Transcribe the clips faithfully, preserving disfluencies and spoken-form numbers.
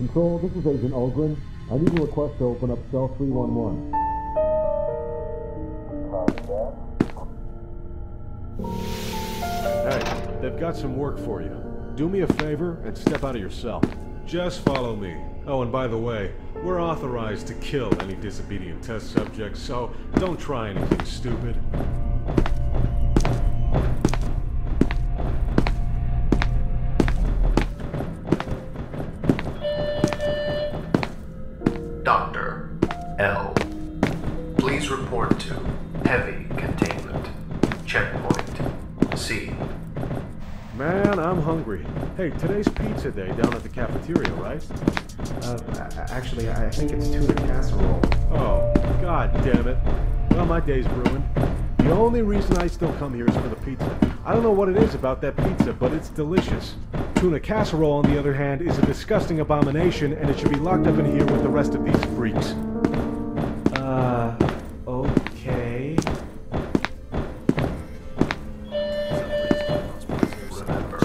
Control, this is Agent Olgrin. I need a request to open up Cell three one one. Hey, they've got some work for you. Do me a favor and step out of your cell. Just follow me. Oh, and by the way, we're authorized to kill any disobedient test subjects, so don't try anything stupid. Doctor L. Please report to Heavy Containment. Checkpoint C. Man, I'm hungry. Hey, today's pizza day down at the cafeteria, right? Uh, actually, I think it's tuna casserole. Oh, god damn it. Well, my day's ruined. The only reason I still come here is for the pizza. I don't know what it is about that pizza, but it's delicious. Tuna casserole, on the other hand, is a disgusting abomination, and it should be locked up in here with the rest of these freaks. Uh, okay. Remember,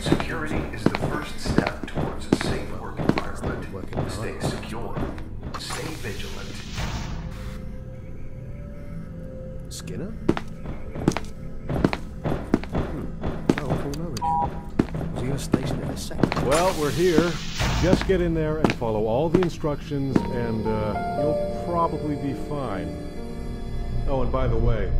security is the first step towards a safe work environment. Stay secure. Stay vigilant. Skinner? Station in a second. Well, we're here. Just get in there and follow all the instructions, and uh, you'll probably be fine. Oh, and by the way,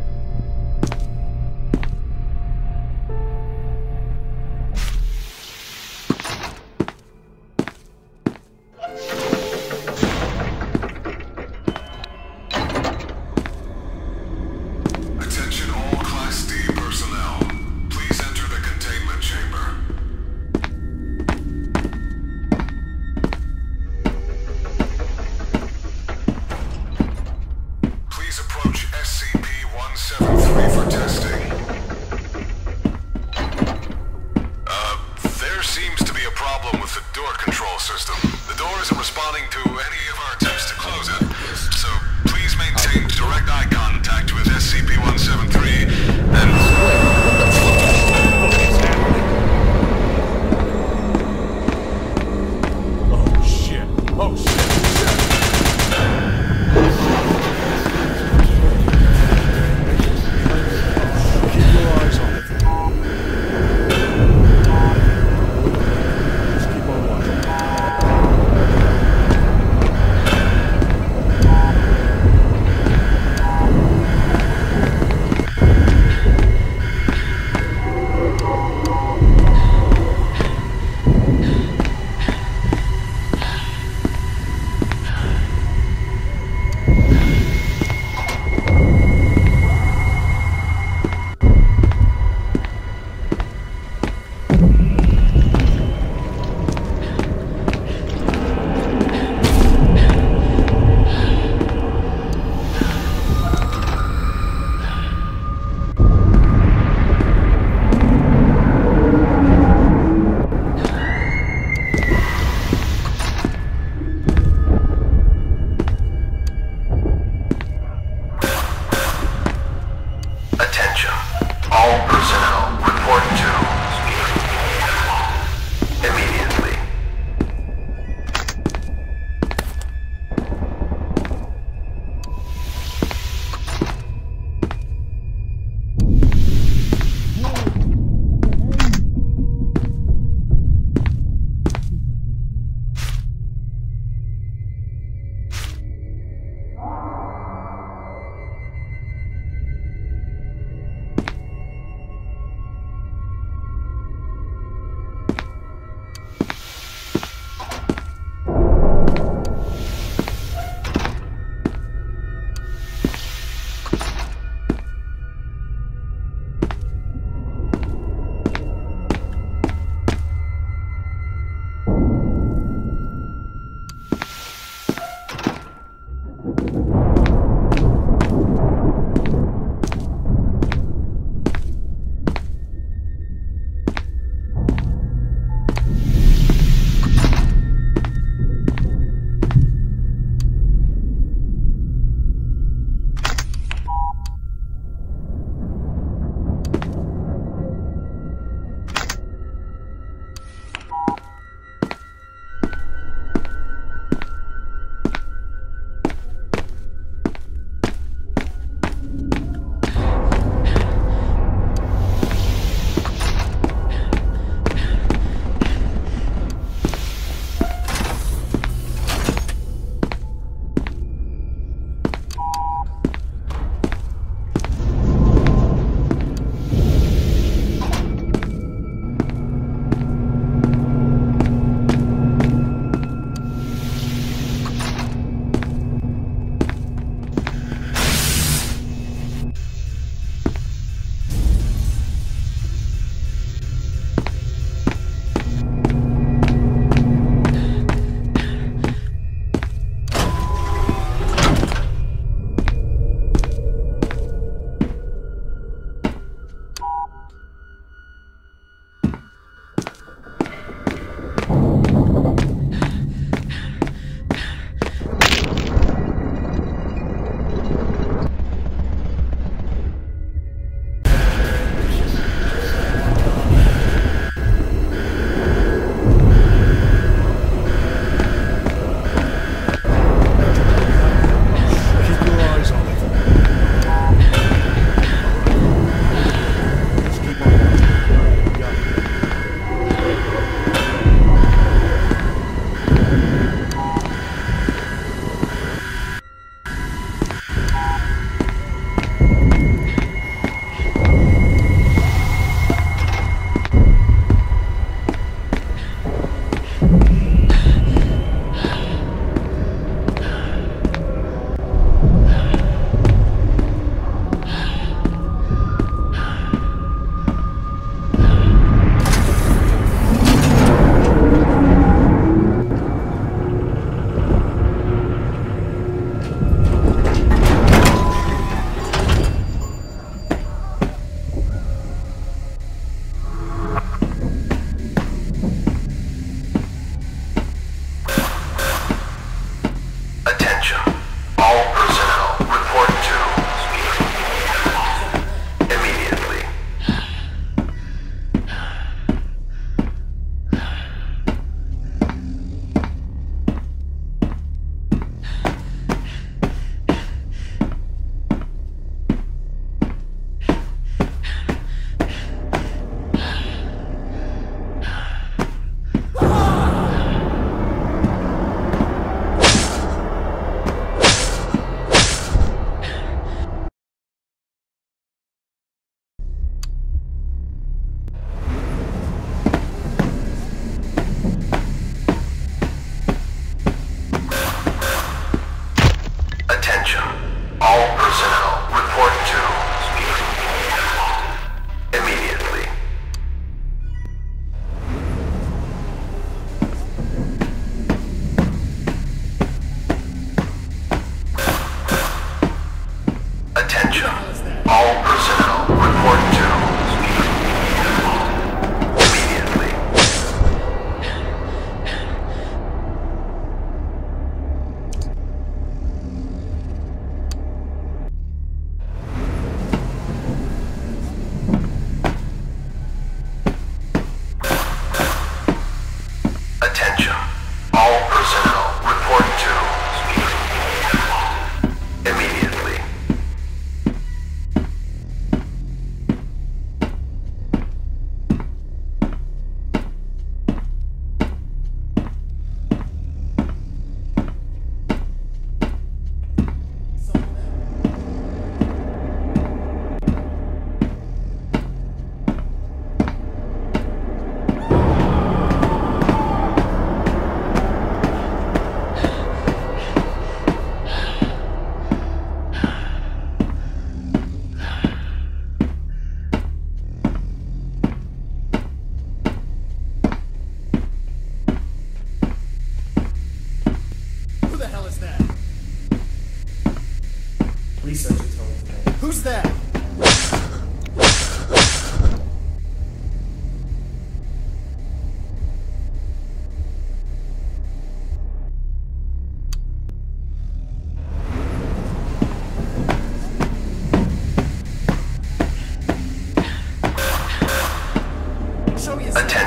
Attention.